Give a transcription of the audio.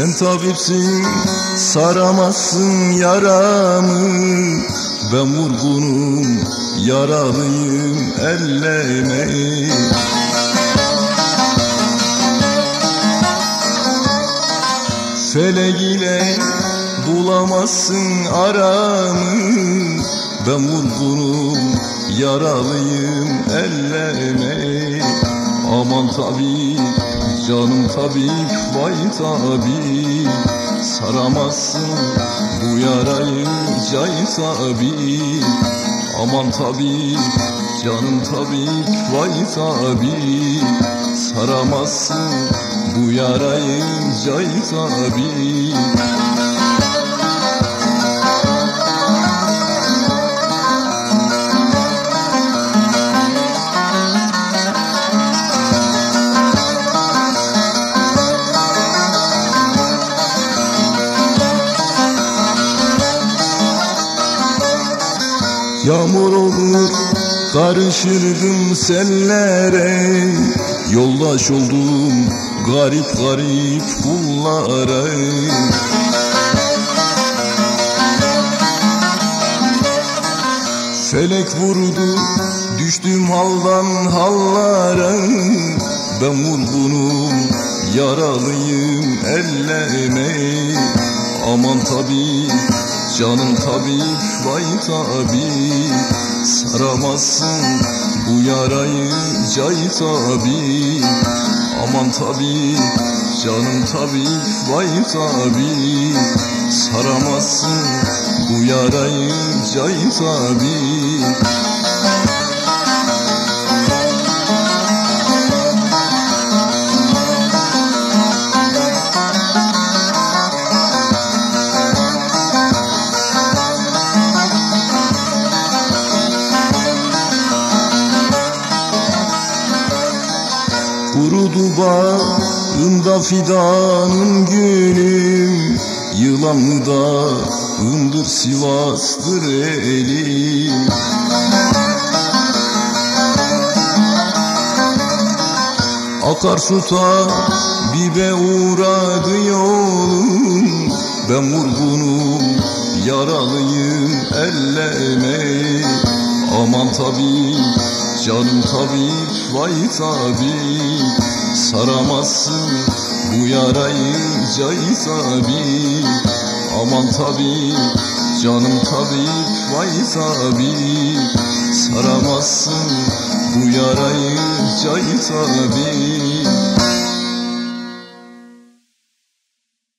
Sen tabipsin, saramazsın yaramı. Ben vurgunum, yaralıyım, elleme. Felek ile bulamazsın aramı. Ben vurgunum, yaralıyım, elleme. Aman tabip, canım tabip, vay tabip, saramazsın bu yarayı cay tabip. Aman tabip, canım tabip, vay tabip, saramazsın bu yarayı cay tabip. Yağmur olur karışırdım sellere, yoldaş oldum garip garip kullara. Felek vurdu düştüm haldan hallara. Ben vurgunum, yaralıyım, elleme. Aman tabi, canım tabip, vay tabip, saramazsın bu yarayı cay tabip. Aman tabip, canım tabip, vay tabip, saramazsın bu yarayı cay tabip. Kurudu bağımda fidanın gülüm, yılanlı dağındır Sivas'tır elim. Akarsu tabibe uğradı yolum, ben vurgunum, yaralıyım, elleme. Aman tabip, canım tabip, vay tabip, saramazsın bu yarayı cay tabip. Aman tabip, canım tabip, vay tabip, saramazsın bu yarayı cay tabip.